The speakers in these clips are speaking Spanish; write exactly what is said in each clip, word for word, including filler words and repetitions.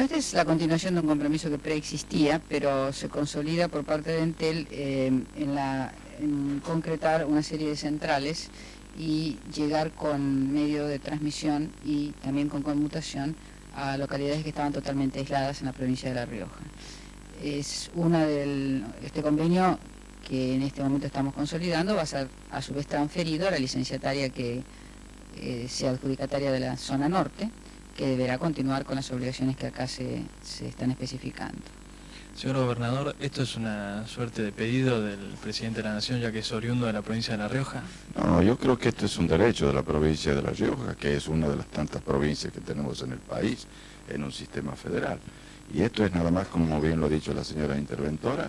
Esta es la continuación de un compromiso que preexistía, pero se consolida por parte de ENTEL eh, en, la, en concretar una serie de centrales y llegar con medio de transmisión y también con conmutación a localidades que estaban totalmente aisladas en la provincia de La Rioja. Es una del, este convenio que en este momento estamos consolidando va a ser a su vez transferido a la licenciataria que eh, sea adjudicataria de la zona norte, que deberá continuar con las obligaciones que acá se, se están especificando. Señor Gobernador, ¿esto es una suerte de pedido del Presidente de la Nación, ya que es oriundo de la provincia de La Rioja? No, no, yo creo que esto es un derecho de la provincia de La Rioja, que es una de las tantas provincias que tenemos en el país, en un sistema federal. Y esto es nada más, como bien lo ha dicho la señora interventora,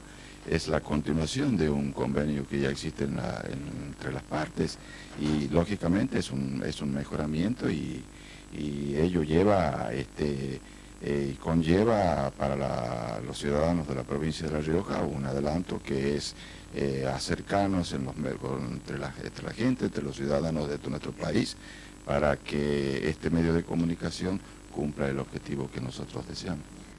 es la continuación de un convenio que ya existe en la, en, entre las partes, y lógicamente es un, es un mejoramiento y... y ello lleva, este, eh, conlleva para la, los ciudadanos de la provincia de La Rioja un adelanto que es eh, acercarnos en los, entre, la, entre la gente, entre los ciudadanos de nuestro país, para que este medio de comunicación cumpla el objetivo que nosotros deseamos.